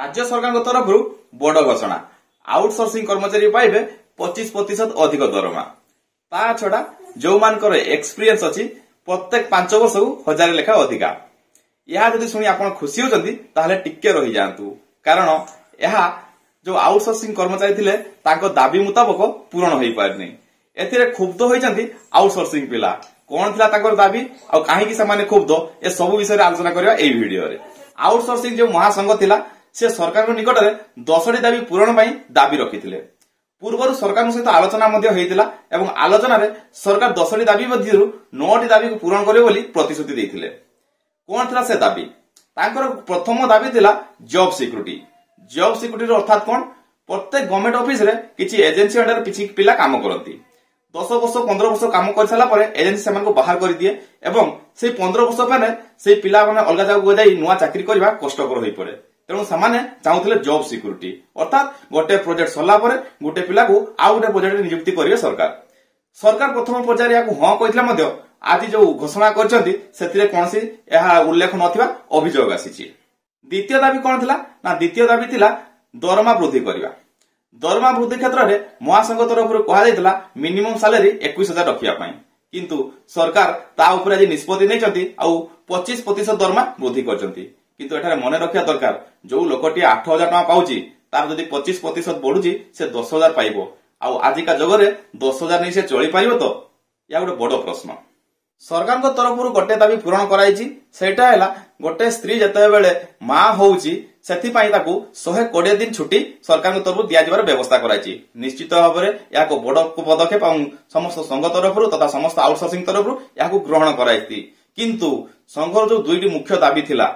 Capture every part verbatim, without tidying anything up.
राज्य सरकार तरफ बड़ घोषणा आउटसोर्सिंग कर्मचारी पाइबे पच्चीस प्रतिशत अधिक दरमा। ता छड़ा जो मानकर एक्सपीरियंस अछि प्रत्येक पांच वर्ष को हजार लेखा अधिका। यह जदि सुनी आपन खुशी होचंती ताहले टिके रही जांतु, कारण यह जो आउटसोर्सिंग कर्मचारी थिले ताको दाबी मुताबिक पूर्ण होई पारनी। एथिरे खुब्ध होइचंती आउटसोर्सिंग पिला। कोन थिला ताको दाबी आ काहे कि सामान्य खुब्ध ए सब विषय रे आलोचना करबा एई वीडियो रे। आउटसोर्सिंग जो महासंघ थिला से सरकार को निकट में दस टी दाबी पूरण पाई दाबी रखी थे। पूर्व सरकार सहित आलोचना और आलोचन में सरकार दस टी दाबी मध्य नौ टी दाबी पूरण करें प्रतिश्रुति देते। कौन था से दाबी? प्रथम दाबी था जॉब सिक्योरिटी। जॉब सिक्योरिटी अर्थात कौन? प्रत्येक गवर्नमेंट ऑफिस रे किसी एजेंसी अंडर किसी पिला काम करती। दस वर्ष पंद्रह वर्ष काम कर सारापर एजेन्सी से बाहर कर दिए और से पंद्रह वर्ष मैंने से पिला अलग जगह जाए नुआ चाकरी करवा कष्टकर हो पड़े। तेणु से चाहूले जॉब सिक्योरिटी अर्थात गोटे प्रोजेक्ट सरलापर गोटे पिला को आउ गोटे प्रोजेक्ट नियुक्ति करेंगे सरकार। सरकार प्रथम पर्यायर हाँ कहते आज जो घोषणा करल्लेख नभियोग आसी। द्वितीय दाबी कौन था ना? द्वितीय दाबी था दरमा वृद्धि करने। दरमा वृद्धि क्षेत्र में महासंघ तरफ कहला मिनिमम सालेरी इक्कीस हजार रखा, किंतु सरकार ताऊपर आज निष्पत्ति नहीं पच्चीस प्रतिशत दरमा वृद्धि कर। किंतु एठारे मने रखिया दरकार जो लोकटी आठ हजार टाँग पाउछि तार जदि पच्चीस प्रतिशत बढ़ुछि से दस हजार पाइबो आ आजिका जगरे दस हजार नहीं से चली पाइबो तो या गोटे बड़ प्रश्न। सरकार तरफ गोटे दाबी पूरण कराइछि सेटा हैला गोटे स्त्री जते बेले मां होउछि सेथि पई ताकू एक सौ बीस दिन छुट्टी सरकार तरफ दिया जबार व्यवस्था कराइछि। निश्चित भाव में या को बड़ पदक्षेप समस्त संघ तरफ तथा समस्त आउटसोर्सिंग तरफ या ग्रहण कराइछि। किंतु संघर जो दुईटी मुख्य दाबी थिला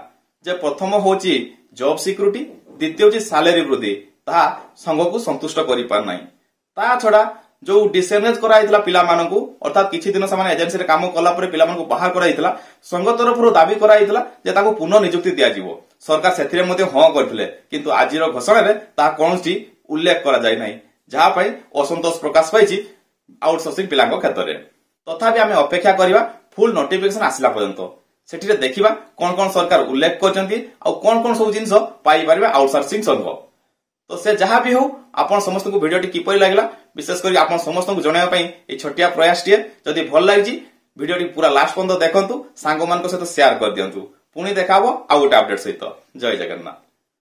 जे प्रथम हूँ जॉब सिक्योरिटी, द्वितीय हूँ सालेरी वृद्धि, ता संघ को संतुष्ट करा छड़ा जो डिसेनेज कराइला पिला मानकू अर्थात किछि दिन से एजेंसी रे काम कला परे पिला मानकू बाहर कराइला संघ तरफ दाबी कराइला जे ताको पुनः नियुक्ति दियाजिवो। सरकार सेथिरे मध्ये हां करथिले, किंतु आज घोषणा रे ता कोनसी उल्लेख करा जाय नै, जहा पई असंतोष प्रकाश पाई आउटसोर्सिंग पिलांको क्षेत्र में। तथापि आमे अपेक्षा करबा फुल नोटिफिकेशन आसिला पर्यंत सेठिरे देखिबा कौन कौन सरकार उल्लेख करचंती आ कौन कौन सब जिनसो पाई परबे आउटसोर्सिंग संघ। तो से जहां भी हो आपण समस्त को वीडियो टी किपर लागला विशेष करी आपण समस्त को जणाया पई ए छोटिया प्रयास टी जदी भल लागि वीडियो टी पूरा लास्ट पर्यंत देखंतु, सांगो मान को सहित शेयर कर दियंतु। पुनी देखाबो आ गोटे अपडेट सहित। जय जगन्नाथ।